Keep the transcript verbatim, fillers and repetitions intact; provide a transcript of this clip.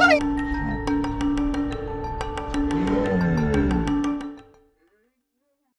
Ain't oh my!